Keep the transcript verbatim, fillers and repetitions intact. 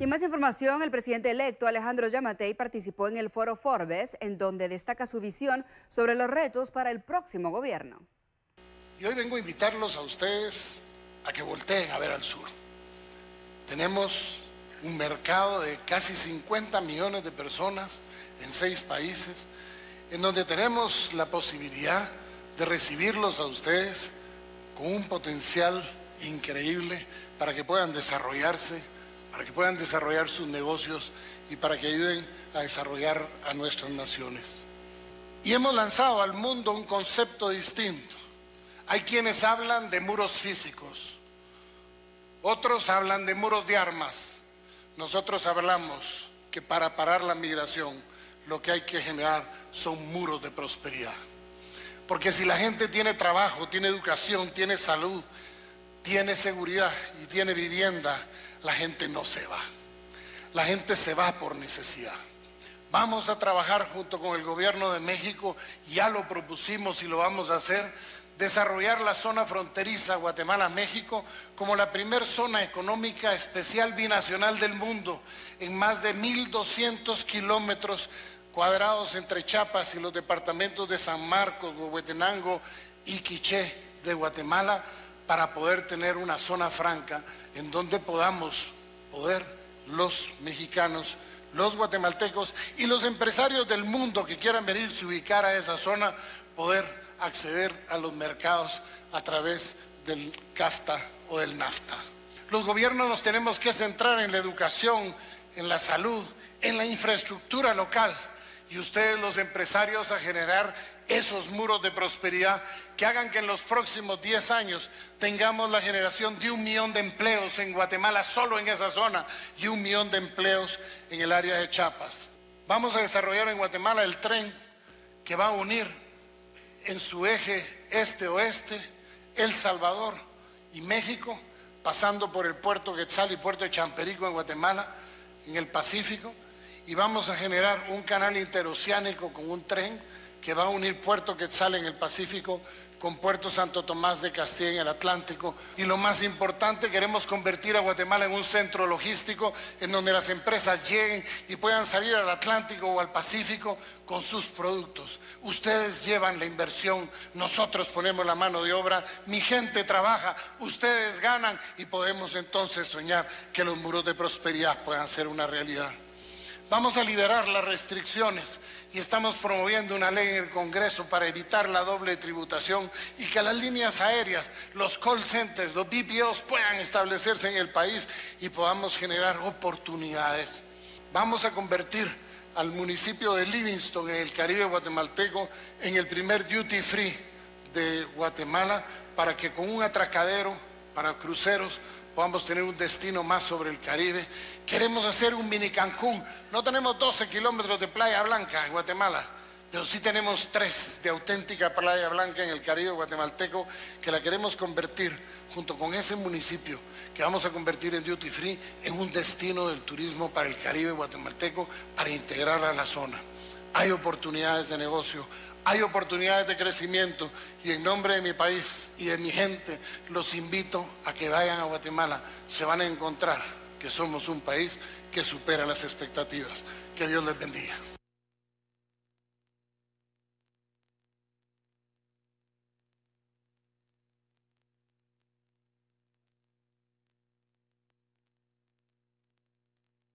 Y en más información, el presidente electo Alejandro Giammattei participó en el Foro Forbes, en donde destaca su visión sobre los retos para el próximo gobierno. Y hoy vengo a invitarlos a ustedes a que volteen a ver al sur. Tenemos un mercado de casi cincuenta millones de personas en seis países, en donde tenemos la posibilidad de recibirlos a ustedes con un potencial increíble para que puedan desarrollarse, para que puedan desarrollar sus negocios y para que ayuden a desarrollar a nuestras naciones. Y hemos lanzado al mundo un concepto distinto. Hay quienes hablan de muros físicos, otros hablan de muros de armas. Nosotros hablamos que para parar la migración lo que hay que generar son muros de prosperidad. Porque si la gente tiene trabajo, tiene educación, tiene salud, tiene seguridad y tiene vivienda, la gente no se va. La gente se va por necesidad. Vamos a trabajar junto con el gobierno de México, ya lo propusimos y lo vamos a hacer, desarrollar la zona fronteriza Guatemala-México como la primer zona económica especial binacional del mundo, en más de mil doscientos kilómetros cuadrados entre Chiapas y los departamentos de San Marcos, Huehuetenango y Quiché de Guatemala, para poder tener una zona franca en donde podamos poder los mexicanos, los guatemaltecos y los empresarios del mundo que quieran venirse a ubicar a esa zona, poder acceder a los mercados a través del CAFTA o del NAFTA. Los gobiernos nos tenemos que centrar en la educación, en la salud, en la infraestructura local, y ustedes los empresarios a generar esos muros de prosperidad que hagan que en los próximos diez años tengamos la generación de un millón de empleos en Guatemala, solo en esa zona, y un millón de empleos en el área de Chiapas. Vamos a desarrollar en Guatemala el tren que va a unir en su eje este-oeste El Salvador y México, pasando por el puerto Quetzal y puerto de Champerico en Guatemala, en el Pacífico, y vamos a generar un canal interoceánico con un tren que va a unir Puerto Quetzal en el Pacífico con Puerto Santo Tomás de Castilla en el Atlántico. Y lo más importante, queremos convertir a Guatemala en un centro logístico en donde las empresas lleguen y puedan salir al Atlántico o al Pacífico con sus productos. Ustedes llevan la inversión, nosotros ponemos la mano de obra, mi gente trabaja, ustedes ganan, y podemos entonces soñar que los muros de prosperidad puedan ser una realidad. Vamos a liberar las restricciones y estamos promoviendo una ley en el Congreso para evitar la doble tributación y que las líneas aéreas, los call centers, los B P Os puedan establecerse en el país y podamos generar oportunidades. Vamos a convertir al municipio de Livingston en el Caribe guatemalteco en el primer duty free de Guatemala, para que con un atracadero para cruceros podamos tener un destino más sobre el Caribe. Queremos hacer un mini Cancún. No tenemos doce kilómetros de Playa Blanca en Guatemala, pero sí tenemos tres de auténtica Playa Blanca en el Caribe guatemalteco, que la queremos convertir, junto con ese municipio que vamos a convertir en duty free, en un destino del turismo para el Caribe guatemalteco, para integrar a la zona. Hay oportunidades de negocio, hay oportunidades de crecimiento, y en nombre de mi país y de mi gente los invito a que vayan a Guatemala. Se van a encontrar que somos un país que supera las expectativas. Que Dios les bendiga.